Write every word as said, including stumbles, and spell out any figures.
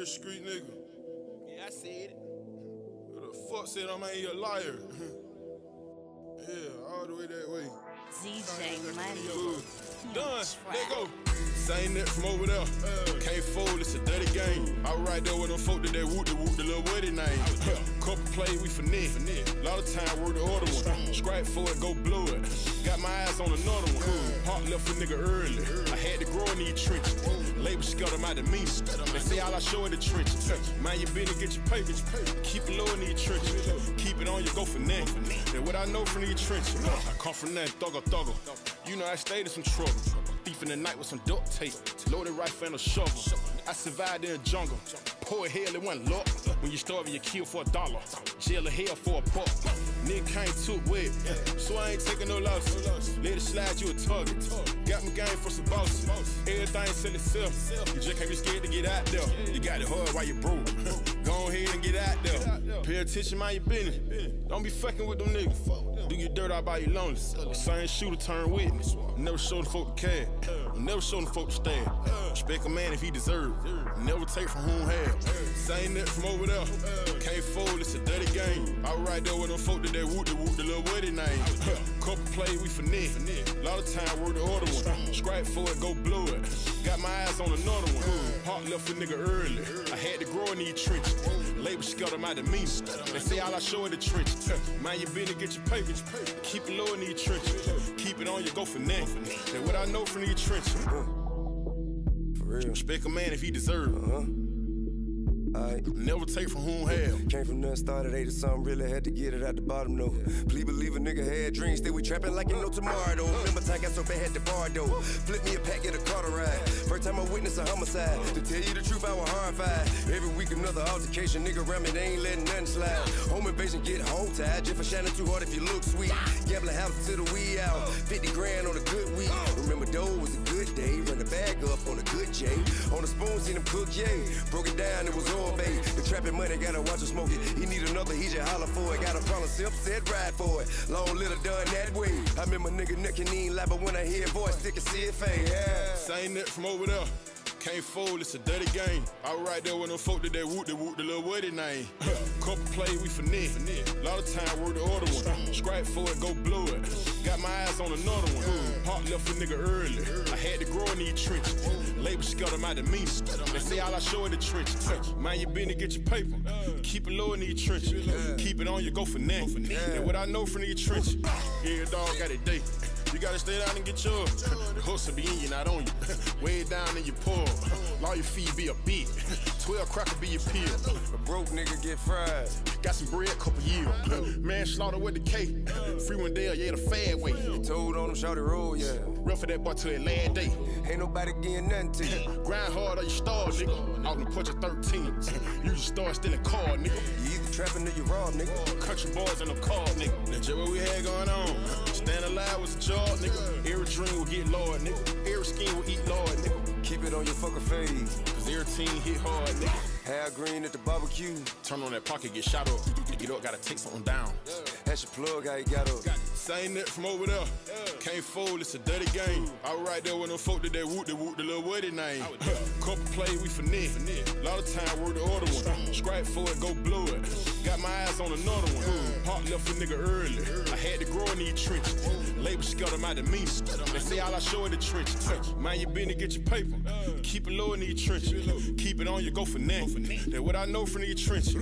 a street nigga. Yeah, I said it. Who the fuck said I'm ain't a liar? Yeah, all the way that way. D J Money. Done. Let go. Same that from over there. Uh, Can't fold, it's a dirty game. I was right there with them folk that they whoop, they whoop the little wedding name. Huh. Couple plays, we finesse. A lot of time, we're the other one. Scrap for it, go blow it. Got my eyes on another one. Uh, Pop left a nigga early. Uh, I had to grow in these trenches. Uh, Label scared them out of me. They say all I show in the trenches. Uh, Mind your business, get your paper. Keep it low in these trenches. Uh, keep it on you, go for nothing. That's what I know from these trenches. Uh, I come from that thugger, thugger. You know I stayed in some trouble. Thief in the night with some duct tape, loaded rifle and a shovel. I survived in the jungle, poor hell it wasn't luck. When you starving you kill for a dollar, jail or hell for a buck. Nigga came too wet, so I ain't taking no losses. Let it slide, you a target. Got my game for some bosses. Everything sell itself, you just can't be scared to get out there. You got it hard while you broke. Go ahead and get out there. Pay attention, mind your business. Don't be fucking with them niggas. Do your dirt out by your lonely. Same shooter turn witness. Never show the folk the cash. Never show the folk the stand. Respect a man if he deserve. Never take from whom have. Same that from over there. Can't fold, it's a dirty game. I was right there with them folk that they whoop, they whoop the little wedding name. Couple plays, we finesse. A lot of time, we're the other one. Scrap for it, go blow it. Got my eyes on another one. Pop left a nigga early. I had to grow in these trenches. Label scared them out of me. They say all I show in the trenches. Mind your business, get your paper. Keep it low in these trenches. Keep it on you, go for nothing. That's what I know from these trenches. For real. Respect a man if he deserves. Uh-huh. Right. Never take from whom hell. Came from nothing, started eight or something, really had to get it out the bottom though. Yeah. Please believe a nigga had dreams, they we trapping like ain't no tomorrow though. Remember time got so bad had to bar though. Flip me a pack, get a Carter ride. First time I witnessed a homicide. To tell you the truth, I was horrified. Every week another altercation, nigga around me, they ain't letting nothing slide. Home invasion, get home tied. Just for shining too hard if you look sweet. Gambling house till the wee out. fifty grand on a good week. Remember though, it was a good day. Run the bag up on a good J. On the spoon, seen him cook, yay. Broke it down, it was over. Babe. The trapping money, gotta watch her smoke it. He need another, he just holler for it. Got a problem, simp said ride for it. Long little done that way. I remember nigga necking, he ain't lie, but when I hear a voice, stick and see it fade. Yeah. Same that from over there. Can't fold, it's a dirty game. I was right there with them folk that they whoop, they whoop the little wedding name. Couple plays, we finesse. A lot of time, we're the other one. Scrap for it, go blow it. Got my eyes on another one. Pop left a nigga early. I had to grow in these trenches. Label scared them out of me. They say all I show in the trenches. Mind your business, get your paper. Keep it low in these trenches. Keep it on you, go for nothing. That's what I know from these trenches. Yeah, dog got it day. You gotta stay down and get yours. The hustle be in you, not on you. Way down in your poor. Law your feet be a beat. twelve cracker be your pill. A broke nigga get fried. Got some bread, couple years. Man slaughter with the K. Free one day, yeah, the fad way. You told on them, shawty roll, yeah. Rough for that boy till that last day. Ain't nobody getting nothing to you. Grind hard or you starve, nigga. Out in the punch of thirteens. You just start stealing car, nigga. You either trapping or you raw, nigga. Country boys in the car, nigga. That's just what we had going on. Stand alive was a job, nigga. Every dream will get lord, nigga. Every skin will eat lord, nigga. Keep it on your fucking face, cause every team hit hard, nigga. Half green at the barbecue. Turn on that pocket, get shot up. To get up, gotta take something down. That's your plug, how you got up. Same that from over there. Can't fold, it's a dirty game. I was right there with them folk that they whoop, they whoop the little wedding name. Couple plays, we finesse. A lot of time, we're the other one. Scrap for it, go blow it. Got my eyes on another one. Pop left a nigga early. I had to grow in these trenches. Label scared them out of me. They say all I show in the trenches. Mind your business, get your paper. Keep it low in these trenches. Keep it on you, go for nothing. That's what I know from these trenches.